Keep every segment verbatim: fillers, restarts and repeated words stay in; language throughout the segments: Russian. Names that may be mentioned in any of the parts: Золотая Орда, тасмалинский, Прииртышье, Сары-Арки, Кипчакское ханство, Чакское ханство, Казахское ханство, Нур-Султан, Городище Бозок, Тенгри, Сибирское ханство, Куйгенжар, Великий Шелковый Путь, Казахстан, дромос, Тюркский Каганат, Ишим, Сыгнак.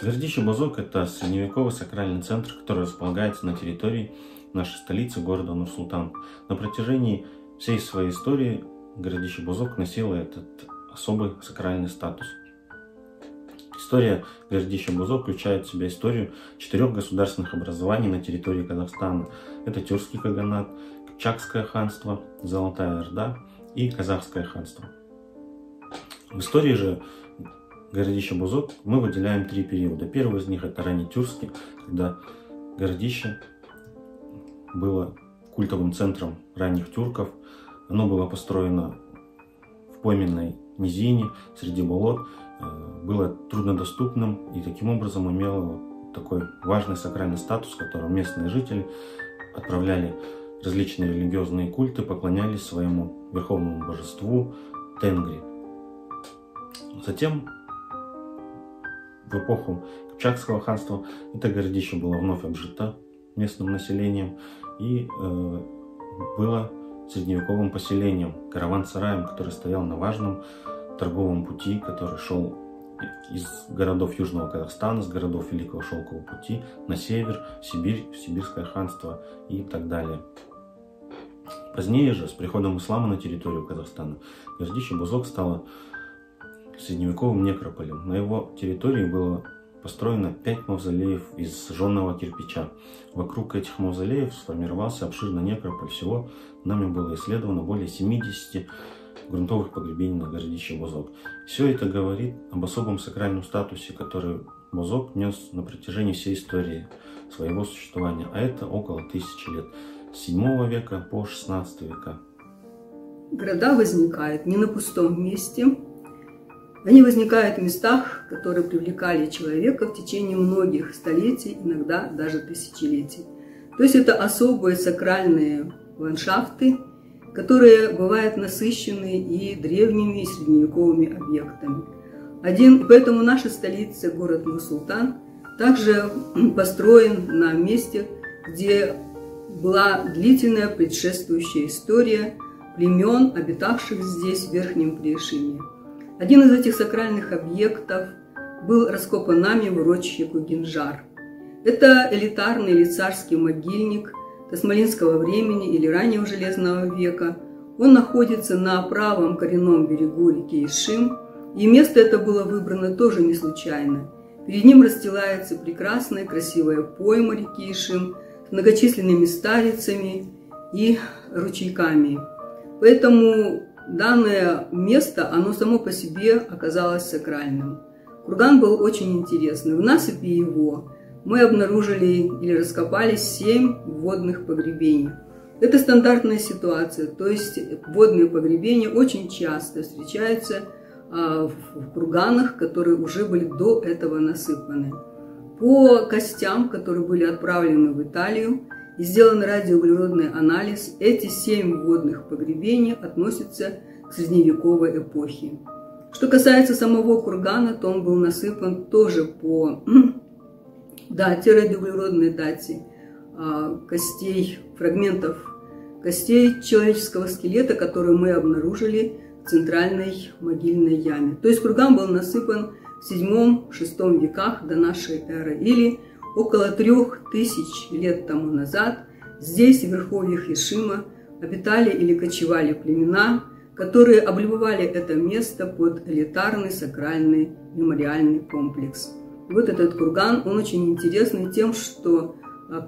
Городище Бозок – это средневековый сакральный центр, который располагается на территории нашей столицы, города Нур-Султан. На протяжении всей своей истории городище Бозок носило этот особый сакральный статус. История городища Бозок включает в себя историю четырех государственных образований на территории Казахстана. Это Тюркский Каганат, Чакское ханство, Золотая Орда и Казахское ханство. В истории же городище Бозок мы выделяем три периода. Первый из них это раннетюркский, когда городище было культовым центром ранних тюрков. Оно было построено в пойменной низине, среди болот, было труднодоступным и таким образом имело такой важный сакральный статус, в котором местные жители отправляли различные религиозные культы, поклонялись своему верховному божеству Тенгри. Затем в эпоху Кипчакского ханства это городище было вновь обжито местным населением и э, было средневековым поселением, караван-сараем, который стоял на важном торговом пути, который шел из городов Южного Казахстана, из городов Великого Шелкового Пути на север, в Сибирь, в Сибирское ханство и так далее. Позднее же, с приходом ислама на территорию Казахстана, городище Бозок стало средневековым некрополем. На его территории было построено пять мавзолеев из жженого кирпича. Вокруг этих мавзолеев сформировался обширный некрополь. Всего нами было исследовано более семидесяти грунтовых погребений на городище Бозок. Все это говорит об особом сакральном статусе, который Бозок нес на протяжении всей истории своего существования, а это около тысячи лет, с седьмого века по шестнадцатый века. Города возникают не на пустом месте. Они возникают в местах, которые привлекали человека в течение многих столетий, иногда даже тысячелетий. То есть это особые сакральные ландшафты, которые бывают насыщены и древними, и средневековыми объектами. Один, поэтому наша столица, город Нур-Султан, также построен на месте, где была длительная предшествующая история племен, обитавших здесь в Верхнем Прииртышье. Один из этих сакральных объектов был раскопан нами в урочище Куйгенжар. Это элитарный или царский могильник тасмалинского времени или раннего Железного века. Он находится на правом коренном берегу реки Ишим, и место это было выбрано тоже не случайно. Перед ним расстилается прекрасная, красивая пойма реки Ишим с многочисленными старицами и ручейками. Поэтому данное место, оно само по себе оказалось сакральным. Курган был очень интересный. В насыпи его мы обнаружили или раскопали семь водных погребений. Это стандартная ситуация, то есть водные погребения очень часто встречаются в курганах, которые уже были до этого насыпаны. По костям, которые были отправлены в Италию, и сделан радиоуглеродный анализ, эти семь водных погребений относятся к средневековой эпохе. Что касается самого кургана, то он был насыпан тоже по дате, радиоуглеродной дате костей, фрагментов костей человеческого скелета, которые мы обнаружили в центральной могильной яме. То есть курган был насыпан в седьмом-шестом веках до нашей эры или около трех тысяч лет тому назад здесь, в верховьях Ишима, обитали или кочевали племена, которые облюбовали это место под элитарный сакральный мемориальный комплекс. Вот этот курган, он очень интересный тем, что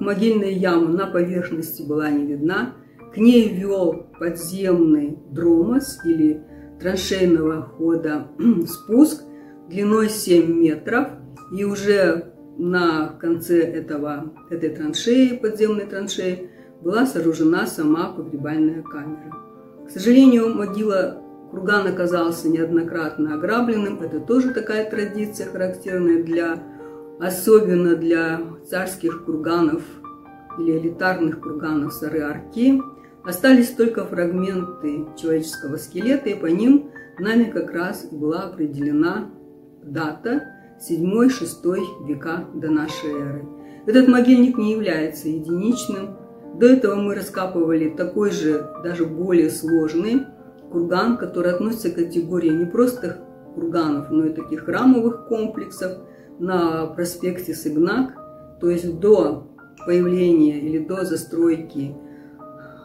могильная яма на поверхности была не видна, к ней вел подземный дромос или траншейного хода спуск длиной семь метров, и уже на конце этого, этой траншеи, подземной траншеи, была сооружена сама погребальная камера. К сожалению, могила курган оказался неоднократно ограбленным. Это тоже такая традиция, характерная для, особенно для царских курганов или элитарных курганов Сары-Арки. Остались только фрагменты человеческого скелета, и по ним нами как раз была определена дата седьмого-шестого века до нашей эры. Этот могильник не является единичным. До этого мы раскапывали такой же, даже более сложный курган, который относится к категории не просто курганов, но и таких храмовых комплексов на проспекте Сыгнак. То есть до появления или до застройки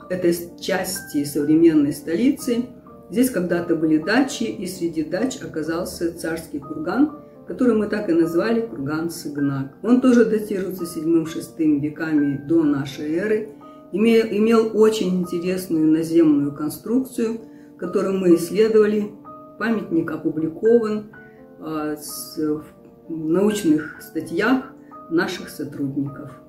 этой части современной столицы здесь когда-то были дачи, и среди дач оказался царский курган, который мы так и назвали курган Сыгнак. Он тоже датируется седьмым-шестым веками до нашей эры, имел, имел очень интересную наземную конструкцию, которую мы исследовали. Памятник опубликован в научных статьях наших сотрудников.